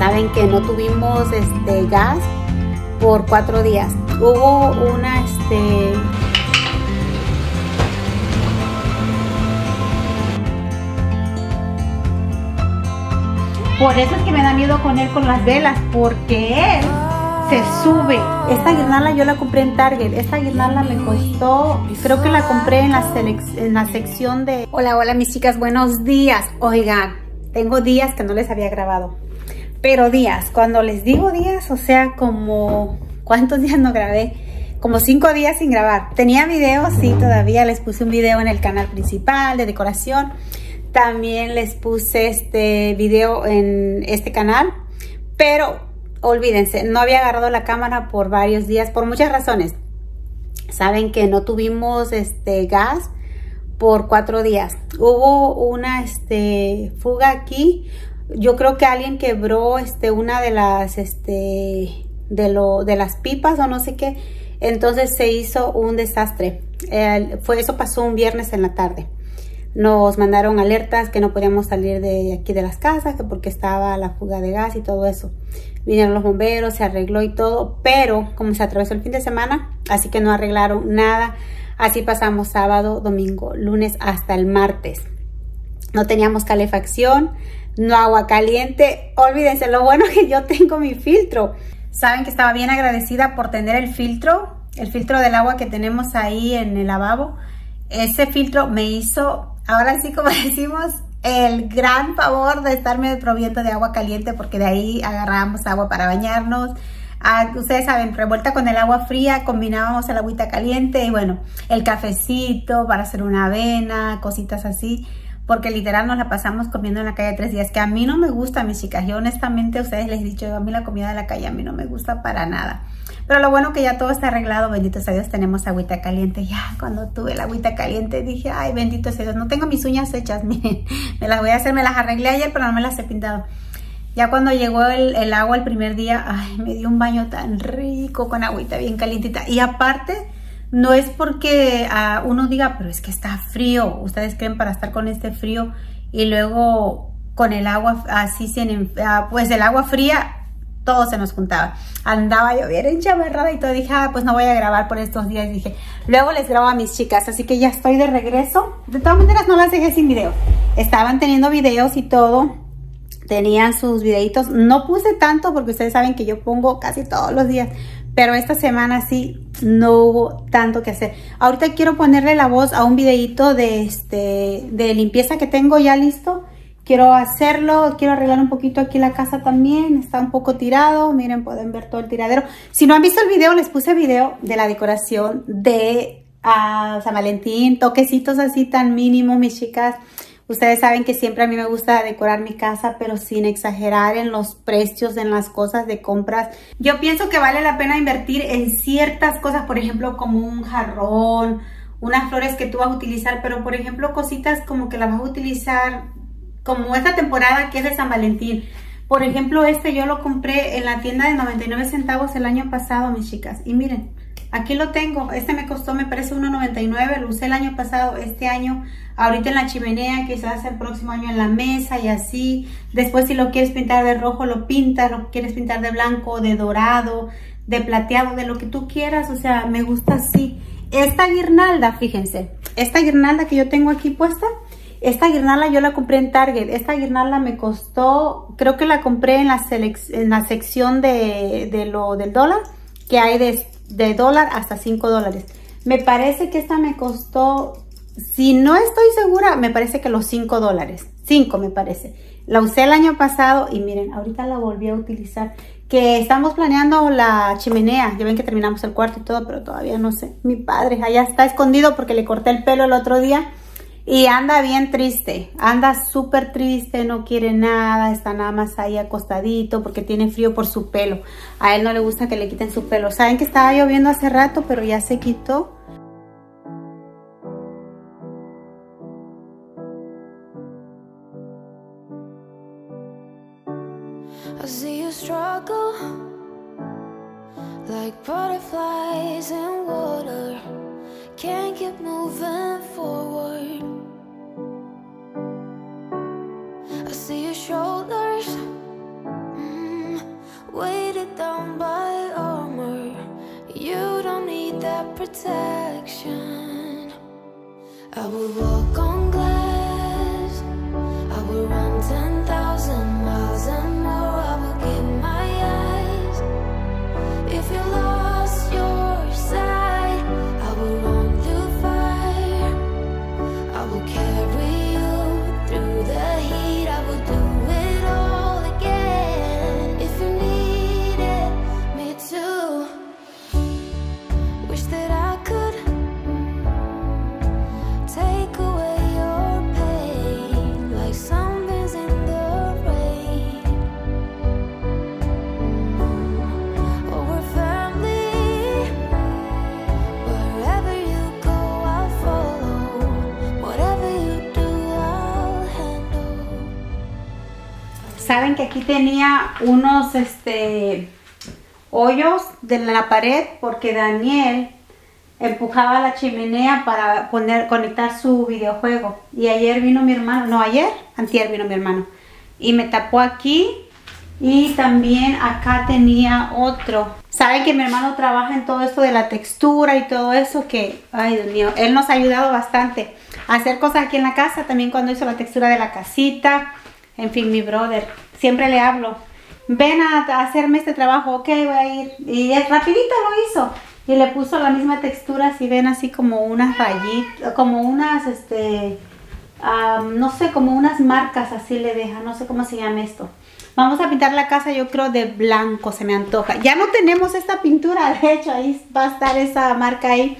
saben que no tuvimos gas por 4 días. Hubo una Por eso es que me da miedo con él con las velas, porque él se sube. Esta guirnalda yo la compré en Target. Esta guirnalda me costó, creo que la compré en la sección de... Hola mis chicas, buenos días. Oigan, tengo días que no les había grabado. Pero días, cuando les digo días, o sea, como... ¿Cuántos días no grabé? Como 5 días sin grabar. Tenía videos, sí, todavía les puse un video en el canal principal de decoración. También les puse este video en este canal, pero olvídense, no había agarrado la cámara por varios días, por muchas razones. Saben que no tuvimos gas por 4 días. Hubo una fuga aquí. Yo creo que alguien quebró una de las de las pipas o no sé qué. Entonces se hizo un desastre. Eso pasó un viernes en la tarde. Nos mandaron alertas que no podíamos salir de aquí de las casas, que porque estaba la fuga de gas y todo eso. Vinieron los bomberos, se arregló y todo, pero como se atravesó el fin de semana, así que no arreglaron nada. Así pasamos sábado, domingo, lunes hasta el martes. No teníamos calefacción, no agua caliente. Olvídense, lo bueno que yo tengo mi filtro. Saben que estaba bien agradecida por tener el filtro del agua que tenemos ahí en el lavabo. Ese filtro me hizo, ahora sí como decimos, el gran favor de estarme proviendo de agua caliente, porque de ahí agarramos agua para bañarnos. Ustedes saben, revuelta con el agua fría, combinábamos el agüita caliente y bueno, el cafecito para hacer una avena, cositas así, porque literal nos la pasamos comiendo en la calle 3 días, que a mí no me gusta, mis chicas. Yo honestamente, ustedes les he dicho, a mí la comida de la calle a mí no me gusta para nada. Pero lo bueno que ya todo está arreglado, bendito sea Dios, tenemos agüita caliente. Ya cuando tuve la agüita caliente dije, ay, bendito sea Dios, no tengo mis uñas hechas, miren, me las voy a hacer, me las arreglé ayer, pero no me las he pintado. Ya cuando llegó el agua el primer día, ay, me dio un baño tan rico con agüita bien calientita. Y aparte, no es porque uno diga, pero es que está frío. Ustedes creen para estar con este frío y luego con el agua así, pues el agua fría, todo se nos juntaba. Andaba yo bien enchamarrada y todo. Dije, pues no voy a grabar por estos días. Dije, luego les grabo a mis chicas. Así que ya estoy de regreso. De todas maneras, no las dejé sin video. Estaban teniendo videos y todo. Tenían sus videitos. No puse tanto porque ustedes saben que yo pongo casi todos los días. Pero esta semana sí no hubo tanto que hacer. Ahorita quiero ponerle la voz a un videito de limpieza que tengo ya listo. Quiero hacerlo, quiero arreglar un poquito aquí la casa también. Está un poco tirado, miren, pueden ver todo el tiradero. Si no han visto el video, les puse video de la decoración de San Valentín. Toquecitos así tan mínimos, mis chicas. Ustedes saben que siempre a mí me gusta decorar mi casa, pero sin exagerar en los precios, en las cosas de compras. Yo pienso que vale la pena invertir en ciertas cosas, por ejemplo, como un jarrón, unas flores que tú vas a utilizar, pero por ejemplo, cositas como que las vas a utilizar... Como esta temporada que es de San Valentín. Por ejemplo, yo lo compré en la tienda de 99 centavos el año pasado, mis chicas. Y miren, aquí lo tengo. Me costó, me parece, $1.99. Lo usé el año pasado, este año. Ahorita en la chimenea, quizás el próximo año en la mesa y así. Después, si lo quieres pintar de rojo, lo pintas. Lo quieres pintar de blanco, de dorado, de plateado, de lo que tú quieras. O sea, me gusta así. Esta guirnalda, fíjense. Esta guirnalda que yo tengo aquí puesta... Esta guirnalda yo la compré en Target. Esta guirnalda me costó, creo que la compré en la sección del dólar, que hay de dólar hasta $5. Me parece que esta me costó, si no estoy segura, me parece que los $5. 5 me parece. La usé el año pasado y miren, ahorita la volví a utilizar. Que estamos planeando la chimenea. Ya ven que terminamos el cuarto y todo, pero todavía no sé. Mi padre allá está escondido porque le corté el pelo el otro día. Y anda bien triste, anda súper triste, no quiere nada, está nada más ahí acostadito porque tiene frío por su pelo. A él no le gusta que le quiten su pelo. Saben que estaba lloviendo hace rato, pero ya se quitó. I see you struggle like butterflies in water. Can't keep moving forward. I see your shoulders. get down by armor. You don't need that protection. I will walk on glass. I will run 10,000 miles and more. I will give my eyes. If you're lost your sight, I will run through fire. I will carry you through the heat. I will do it all again if you needed me to. Wish that I could take away your pain like sunbeams in the rain. Oh, we're family. Wherever you go, I'll follow. Whatever you do, I'll handle. Saben que aquí tenía unos hoyos de la pared porque Daniel empujaba la chimenea para conectar su videojuego. Y ayer vino mi hermano, no ayer, antier vino mi hermano y me tapó aquí. Y también acá tenía otro. Saben que mi hermano trabaja en todo esto de la textura y todo eso que, ay Dios mío, él nos ha ayudado bastante a hacer cosas aquí en la casa. También cuando hizo la textura de la casita. En fin, mi brother, siempre le hablo, ven a hacerme este trabajo, ok, voy a ir. Y rapidito lo hizo. Y le puso la misma textura, si ven, así como unas rayitas, como unas, no sé, como unas marcas así le deja. No sé cómo se llama esto. Vamos a pintar la casa, yo creo, de blanco, se me antoja. Ya no tenemos esta pintura, de hecho, ahí va a estar esa marca ahí.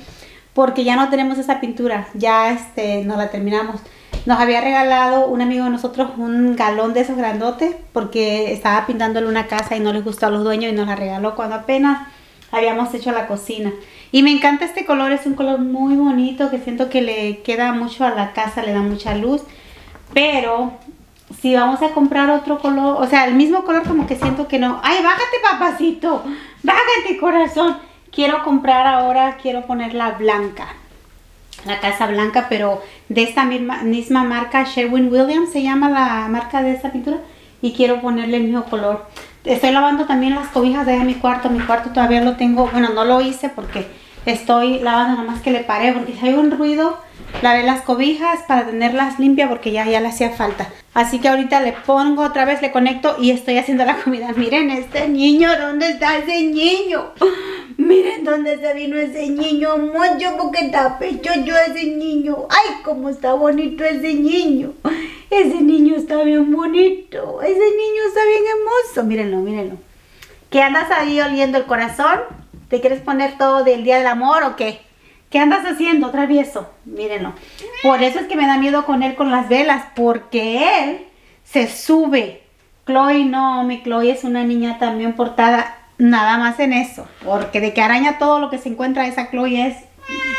Porque ya no tenemos esa pintura, ya nos la terminamos. Nos había regalado un amigo de nosotros un galón de esos grandotes porque estaba pintándole una casa y no les gustó a los dueños y nos la regaló cuando apenas habíamos hecho la cocina. Y me encanta este color, es un color muy bonito que siento que le queda mucho a la casa, le da mucha luz. Pero si vamos a comprar otro color, o sea, el mismo color, como que siento que no. ¡Ay, bájate, papacito! ¡Bájate, corazón! Quiero comprar ahora, quiero poner la blanca, la casa blanca, pero de esta misma marca, Sherwin-Williams se llama la marca de esta pintura. Y quiero ponerle el mismo color. Estoy lavando también las cobijas de mi cuarto todavía lo tengo, bueno, no lo hice porque estoy lavando, nada más que le paré porque si hay un ruido, lavé las cobijas para tenerlas limpias porque ya le hacía falta. Así que ahorita le pongo otra vez, le conecto y estoy haciendo la comida. Miren este niño, ¿dónde está ese niño? Miren dónde se vino ese niño, mucho porque está pecho yo ese niño. Ay, cómo está bonito ese niño. Ese niño está bien bonito. Ese niño está bien hermoso. Mírenlo, mírenlo. ¿Qué andas ahí oliendo el corazón? ¿Te quieres poner todo del Día del Amor o qué? ¿Qué andas haciendo, travieso? Mírenlo. Por eso es que me da miedo con él con las velas. Porque él se sube. Chloe no, mi Chloe es una niña también portada. Nada más en eso. Porque de que araña todo lo que se encuentra esa Chloe es...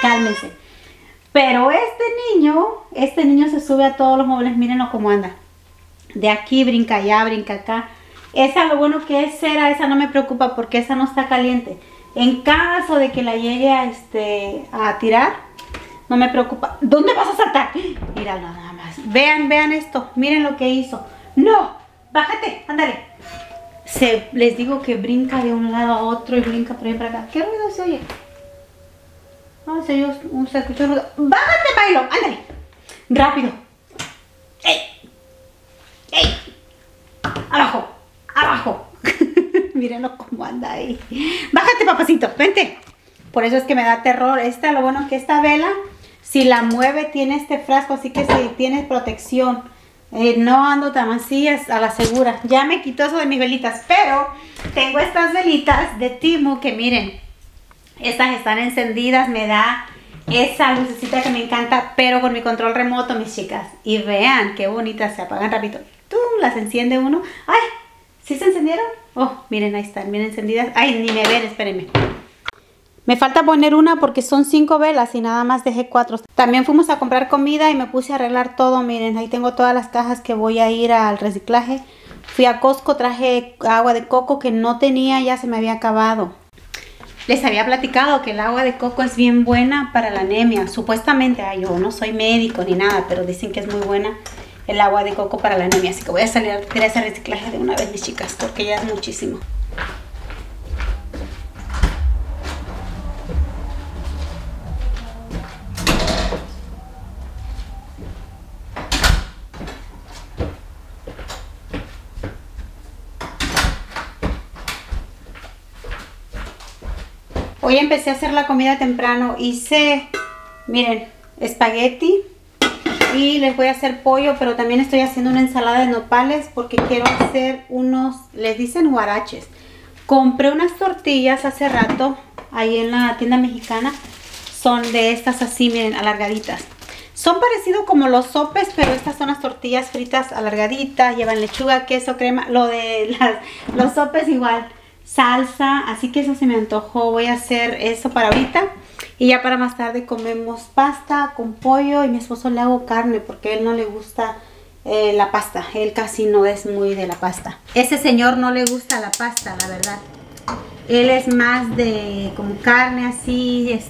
Cálmense. Pero este niño se sube a todos los muebles. Mírenlo cómo anda. De aquí brinca allá, brinca acá. Esa, lo bueno que es cera, esa no me preocupa porque esa no está caliente. En caso de que la llegue a tirar, no me preocupa. ¿Dónde vas a saltar? Míralo nada más. Vean esto. Miren lo que hizo. ¡No! ¡Bájate! ¡Ándale! Les digo que brinca de un lado a otro y brinca por ahí para acá. ¿Qué ruido se oye? No, se escuchó ruido. ¡Bájate, Milo! ¡Ándale! ¡Rápido! ¡Ey! ¡Ey! ¡Abajo! ¡Abajo! Mírenlo cómo anda ahí. ¡Bájate, papacito! ¡Vente! Por eso es que me da terror. Lo bueno que esta vela, si la mueve, tiene este frasco. Así que si tiene protección. No ando tan así a la segura. Ya me quitó eso de mis velitas. Pero tengo estas velitas de Temu que miren. Estas están encendidas, me da esa lucecita que me encanta, pero con mi control remoto, mis chicas. Y vean qué bonitas, se apagan rapidito. ¡Tum! Las enciende uno. ¡Ay! ¿Sí se encendieron? Oh, miren, ahí están, bien encendidas. ¡Ay, ni me ven! Espérenme. Me falta poner una porque son 5 velas y nada más dejé 4. También fuimos a comprar comida y me puse a arreglar todo. Miren, ahí tengo todas las cajas que voy a ir al reciclaje. Fui a Costco, traje agua de coco que no tenía, ya se me había acabado. Les había platicado que el agua de coco es bien buena para la anemia. Supuestamente, yo no soy médico ni nada, pero dicen que es muy buena el agua de coco para la anemia. Así que voy a salir a hacer ese reciclaje de una vez, mis chicas, porque ya es muchísimo. Hoy empecé a hacer la comida temprano. Hice, miren, espagueti. Y les voy a hacer pollo, pero también estoy haciendo una ensalada de nopales porque quiero hacer unos, les dicen huaraches. Compré unas tortillas hace rato ahí en la tienda mexicana. Son de estas así, miren, alargaditas. Son parecidos como los sopes, pero estas son las tortillas fritas alargaditas. Llevan lechuga, queso, crema, lo de los sopes igual. Salsa, así que eso se me antojó. Voy a hacer eso para ahorita. Y ya para más tarde comemos pasta con pollo. Y mi esposo le hago carne porque él no le gusta la pasta. Él casi no es muy de la pasta. Ese señor no le gusta la pasta, la verdad. Él es más de como carne así,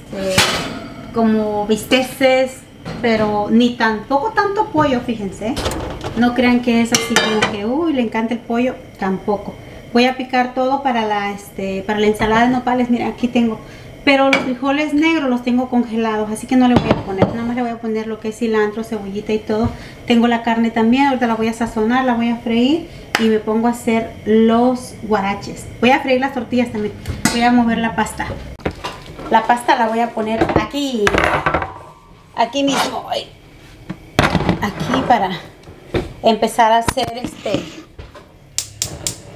como bisteces. Pero ni tampoco tanto pollo, fíjense. No crean que es así como que, uy, le encanta el pollo. Tampoco. Voy a picar todo para la ensalada de nopales. Mira, aquí tengo. Pero los frijoles negros los tengo congelados, así que no le voy a poner. Nada más le voy a poner lo que es cilantro, cebollita y todo. Tengo la carne también. Ahorita la voy a sazonar, la voy a freír. Y me pongo a hacer los huaraches. Voy a freír las tortillas también. Voy a mover la pasta. La pasta la voy a poner aquí. Aquí mismo. Aquí para empezar a hacer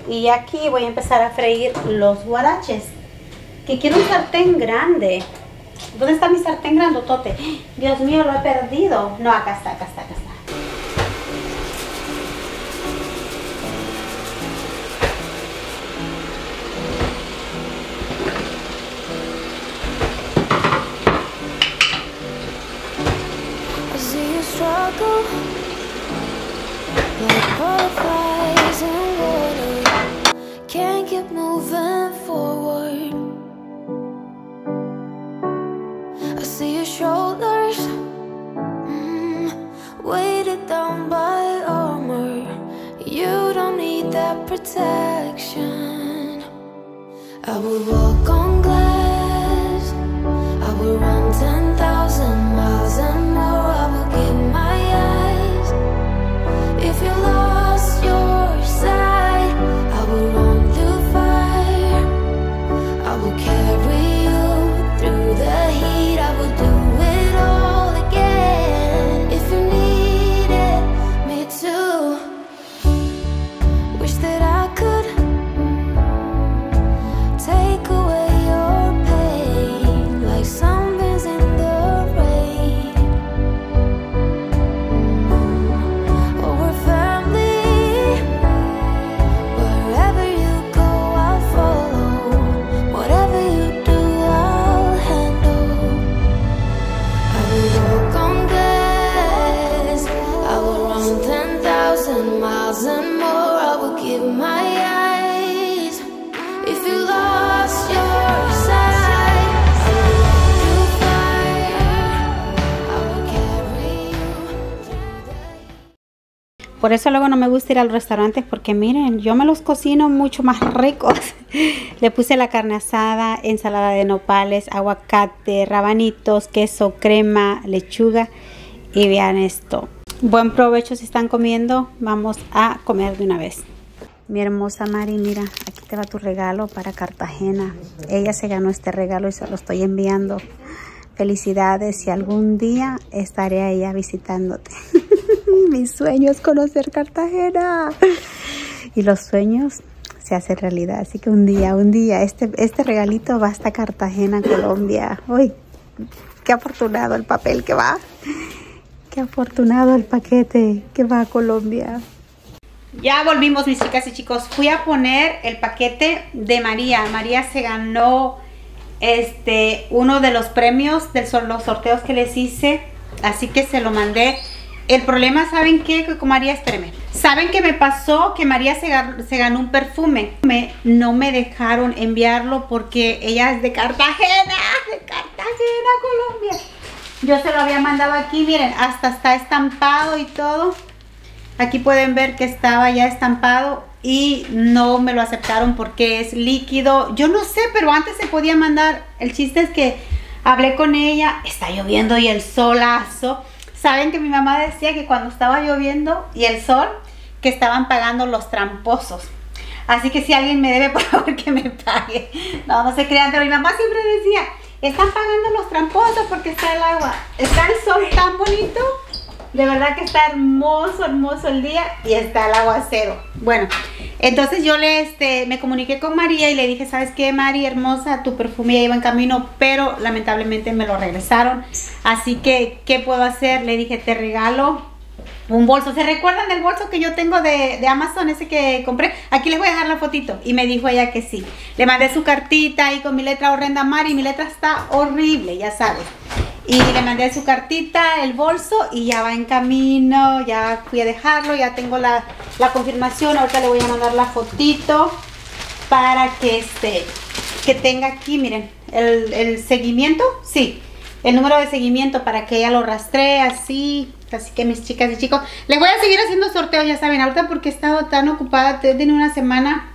Y aquí voy a empezar a freír los huaraches. Que quiero un sartén grande. ¿Dónde está mi sartén grandotote? Dios mío, lo he perdido. No, acá está, acá está, acá está. Protection. I will walk on glass. I will run 10,000 miles and more. I will give my eyes. If you lost your sight, I will run through fire. I will carry you through the heat. I will do it all again. If you needed me to. Wish that I could take away your pain like sunbeams in the rain. Oh, we're family. Wherever you go, I'll follow. Whatever you do, I'll handle. I will walk on glass. I will run 10,000 miles and more. My eyes, if you lost your sight, through fire, I will carry you through the... Por eso luego no me gusta ir a los restaurantes porque miren, yo me los cocino mucho más ricos. Le puse la carne asada, ensalada de nopales, aguacate, rabanitos, queso, crema, lechuga y vean esto. Buen provecho si están comiendo, vamos a comer de una vez. Mi hermosa Mari, mira, aquí te va tu regalo para Cartagena. Ella se ganó este regalo y se lo estoy enviando. Felicidades y algún día estaré allá visitándote. Mi sueño es conocer Cartagena. Y los sueños se hacen realidad. Así que un día, este regalito va hasta Cartagena, Colombia. Uy, qué afortunado el papel que va. Qué afortunado el paquete que va a Colombia. Ya volvimos, mis chicas y chicos. Fui a poner el paquete de María. María se ganó uno de los premios de los sorteos que les hice. Así que se lo mandé. El problema, ¿saben qué? Que con María, espérenme. ¿Saben qué me pasó? Que María se ganó un perfume. No me dejaron enviarlo porque ella es de Cartagena, Colombia. Yo se lo había mandado aquí, miren, hasta está estampado y todo. Aquí pueden ver que estaba ya estampado y no me lo aceptaron porque es líquido. Yo no sé, pero antes se podía mandar. El chiste es que hablé con ella, está lloviendo y el solazo. Saben que mi mamá decía que cuando estaba lloviendo y el sol, que estaban pagando los tramposos. Así que si alguien me debe, por favor, que me pague. No, no se crean, pero mi mamá siempre decía, están pagando los tramposos porque está el agua. Está el sol tan bonito. De verdad que está hermoso, hermoso el día y está el aguacero. Bueno, entonces yo me comuniqué con María y le dije, ¿sabes qué, Mari, hermosa? Tu perfume ya iba en camino, pero lamentablemente me lo regresaron. Así que, ¿qué puedo hacer? Le dije, te regalo un bolso. ¿Se recuerdan del bolso que yo tengo de Amazon, ese que compré? Aquí les voy a dejar la fotito. Y me dijo ella que sí. Le mandé su cartita ahí con mi letra horrenda, Mari. Mi letra está horrible, ya sabes. Y le mandé su cartita, el bolso, y ya va en camino, ya fui a dejarlo, ya tengo la confirmación. Ahorita le voy a mandar la fotito para que, que tenga aquí, miren, el seguimiento, sí, el número de seguimiento para que ella lo rastree así. Así que mis chicas y chicos, les voy a seguir haciendo sorteos, ya saben, ahorita porque he estado tan ocupada, desde una semana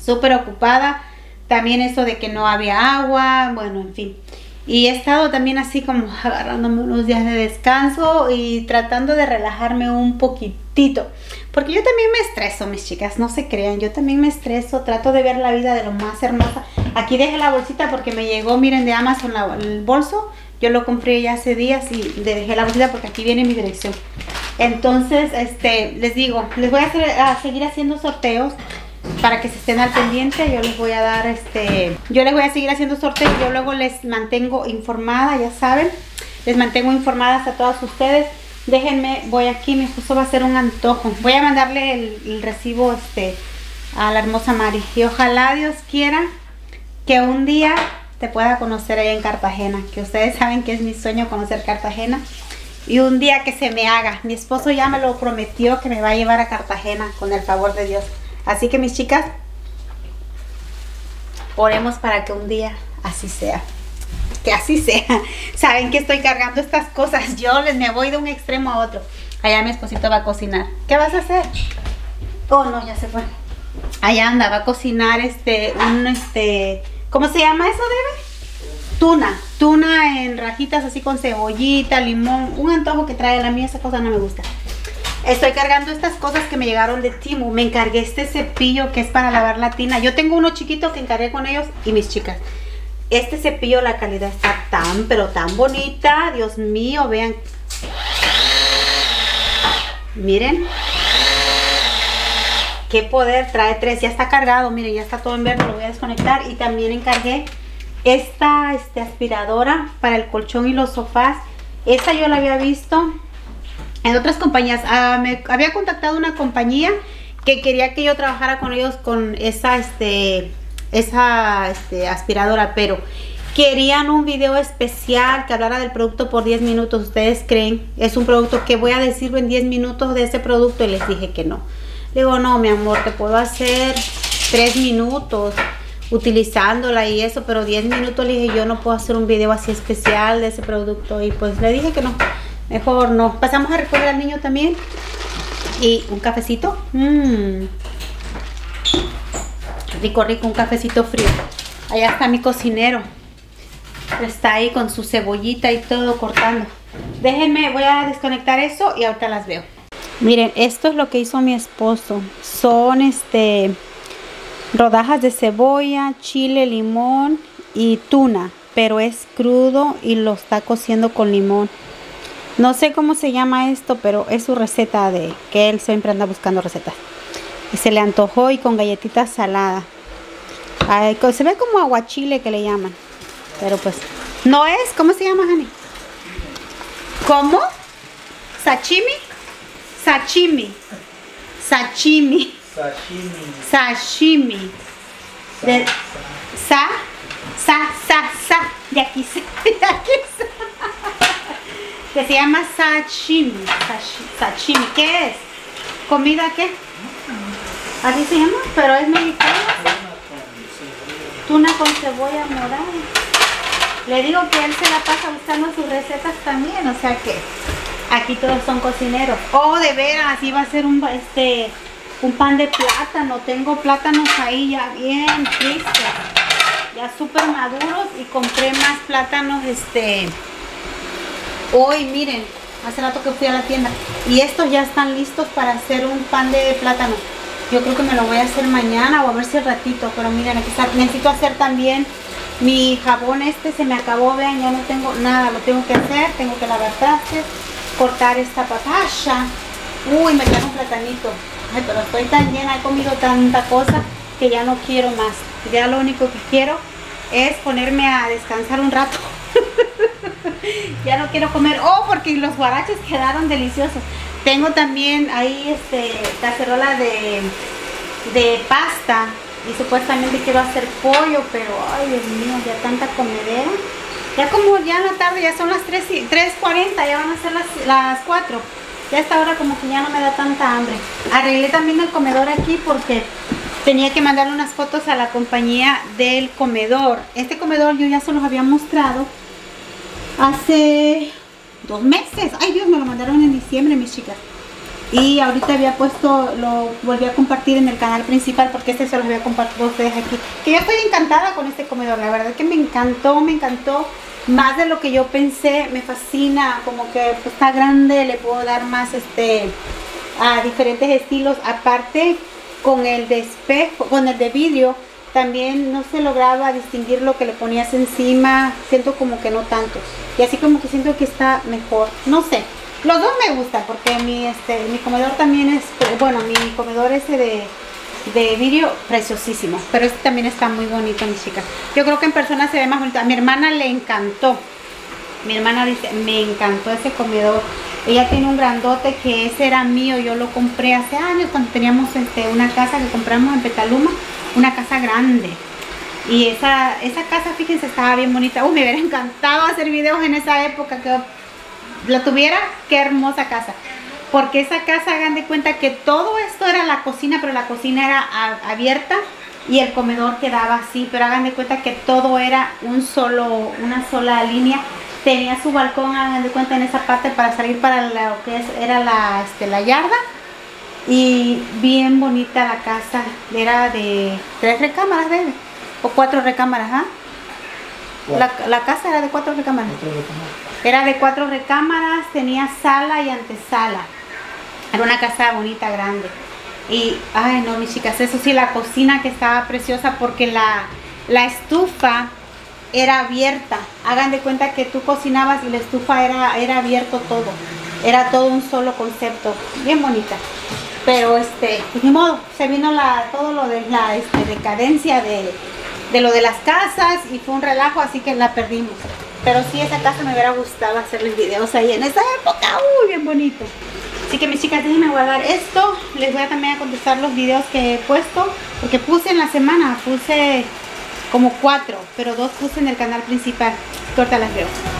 súper ocupada, también eso de que no había agua, bueno, en fin. Y he estado también así como agarrándome unos días de descanso y tratando de relajarme un poquitito. Porque yo también me estreso, mis chicas, no se crean. Yo también me estreso, trato de ver la vida de lo más hermosa. Aquí dejé la bolsita porque me llegó, miren, de Amazon el bolso. Yo lo compré ya hace días y dejé la bolsita porque aquí viene mi dirección. Entonces, les digo, les voy a seguir haciendo sorteos. Para que se estén al pendiente, yo les voy a dar yo les voy a seguir haciendo sorteos. Yo luego les mantengo informada, ya saben. Les mantengo informadas a todas ustedes. Déjenme, voy aquí, mi esposo va a hacer un antojo. Voy a mandarle el recibo a la hermosa Mari. Y ojalá Dios quiera que un día te pueda conocer ahí en Cartagena. Que ustedes saben que es mi sueño conocer Cartagena. Y un día que se me haga. Mi esposo ya me lo prometió que me va a llevar a Cartagena con el favor de Dios. Así que mis chicas, oremos para que un día así sea. Que así sea. Saben que estoy cargando estas cosas. Yo me voy de un extremo a otro. Allá mi esposito va a cocinar. ¿Qué vas a hacer? Oh, no, ya se fue. Allá anda, va a cocinar ¿cómo se llama eso, Debe? Tuna. Tuna en rajitas así con cebollita, limón. Un antojo que trae. La mía esa cosa no me gusta. Estoy cargando estas cosas que me llegaron de Temu. Me encargué este cepillo que es para lavar la tina. Yo tengo uno chiquito que encargué con ellos. Y mis chicas, este cepillo, la calidad está tan, pero tan bonita. Dios mío, vean. Miren. Qué poder, trae 3. Ya está cargado, miren, ya está todo en verde. Lo voy a desconectar. Y también encargué esta aspiradora para el colchón y los sofás. Esta yo la había visto en otras compañías. Me había contactado una compañía que quería que yo trabajara con ellos con esa aspiradora, pero querían un video especial que hablara del producto por 10 minutos. ¿Ustedes creen? Es un producto que voy a decir en 10 minutos de ese producto, y les dije que no. Le digo, no, mi amor, te puedo hacer 3 minutos utilizándola y eso, pero 10 minutos le dije, yo no puedo hacer un video así especial de ese producto, y pues le dije que no. Mejor no. Pasamos a recoger al niño también. Y un cafecito. Rico, rico, un cafecito frío. Allá está mi cocinero. Está ahí con su cebollita y todo cortando. Déjenme, voy a desconectar eso y ahorita las veo. Miren, esto es lo que hizo mi esposo. Son rodajas de cebolla, chile, limón y tuna. Pero es crudo y lo está cociendo con limón. No sé cómo se llama esto, pero es su receta de que él siempre anda buscando recetas. Y se le antojó, y con galletitas saladas. Ay, se ve como aguachile que le llaman. Pero pues, no es. ¿Cómo se llama, Jani? ¿Cómo? ¿Sashimi? Sashimi. Sashimi. Sashimi. Sashimi. De, sa. De aquí se. De aquí se. Que se llama sashimi. Sashimi, ¿qué es? ¿Comida qué? Así se llama, pero es mexicana. Tuna con cebolla morada. Le digo que él se la pasa buscando sus recetas también, o sea que aquí todos son cocineros. Oh, de veras, iba a ser un pan de plátano. Tengo plátanos ahí ya bien listos, ya súper maduros, y compré más plátanos hoy, miren, hace rato que fui a la tienda, y estos ya están listos para hacer un pan de plátano. Yo creo que me lo voy a hacer mañana o a ver si al ratito. Pero miren, aquí está. Necesito hacer también mi jabón este. Se me acabó, vean, ya no tengo nada. Lo tengo que hacer. Tengo que lavar trastes, cortar esta papaya. Uy, me trajo un platanito. Ay, pero estoy tan llena. He comido tanta cosa que ya no quiero más. Ya lo único que quiero es ponerme a descansar un rato. Ya no quiero comer, oh, porque los guaraches quedaron deliciosos. Tengo también ahí cacerola de pasta y supuestamente quiero hacer pollo, pero ay Dios mío, ya tanta comedera. Ya como ya en la tarde, ya son las 3:40, ya van a ser las 4. Ya a esta hora como que ya no me da tanta hambre. Arreglé también el comedor aquí porque tenía que mandar unas fotos a la compañía del comedor. Este comedor yo ya se los había mostrado hace 2 meses. Ay Dios, me lo mandaron en diciembre, mis chicas. Y ahorita había puesto, lo volví a compartir en el canal principal porque se los había compartido a ustedes aquí. Que yo estoy encantada con este comedor. La verdad que me encantó más de lo que yo pensé. Me fascina, como que pues, está grande, le puedo dar más a diferentes estilos. Aparte con el de espejo, con el de vidrio, también no se lograba distinguir lo que le ponías encima. Siento como que no tanto. Y así como que siento que está mejor. No sé. Los dos me gustan porque mi comedor también es... Bueno, mi comedor ese de vidrio, preciosísimo. Pero este también está muy bonito, mis chicas. Yo creo que en persona se ve más bonito. A mi hermana le encantó. Mi hermana dice, me encantó ese comedor. Ella tiene un grandote que ese era mío. Yo lo compré hace años cuando teníamos una casa que compramos en Petaluma. Una casa grande. Y esa casa, fíjense, estaba bien bonita. Uy, me hubiera encantado hacer videos en esa época que la tuviera. Qué hermosa casa. Porque esa casa, hagan de cuenta que todo esto era la cocina, pero la cocina era abierta y el comedor quedaba así. Pero hagan de cuenta que todo era una sola línea. Tenía su balcón, hagan de cuenta, en esa parte para salir para lo que era la yarda. Y bien bonita la casa. Era de 3 recámaras, debe. O 4 recámaras, ¿ah? La casa era de 4 recámaras. Era de 4 recámaras, tenía sala y antesala. Era una casa bonita, grande. Y, ay no, mis chicas, eso sí, la cocina que estaba preciosa porque la estufa era abierta. Hagan de cuenta que tú cocinabas y la estufa era abierto todo. Era todo un solo concepto. Bien bonita. Pero pues ni modo, se vino todo lo de la decadencia de lo de las casas y fue un relajo, así que la perdimos. Pero sí, esa casa me hubiera gustado hacerles videos ahí en esa época. Uy, bien bonito. Así que mis chicas, déjenme guardar esto. Les voy a también a contestar los videos que he puesto, porque puse en la semana, puse como 4, pero 2 puse en el canal principal. Corta las veo.